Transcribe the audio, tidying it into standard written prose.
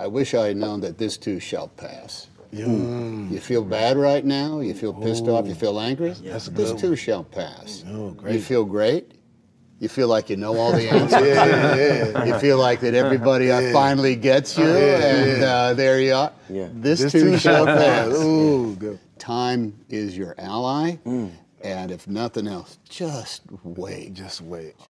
I wish I had known that this too shall pass. Yeah. Mm. You feel bad right now? You feel pissed off? You feel angry? Yes. This too shall pass. Oh, great. You feel great? You feel like you know all the answers. You feel like that everybody finally gets you, and there you are. Yeah. This too shall pass. Ooh, good. Time is your ally, and if nothing else, just wait. Just wait.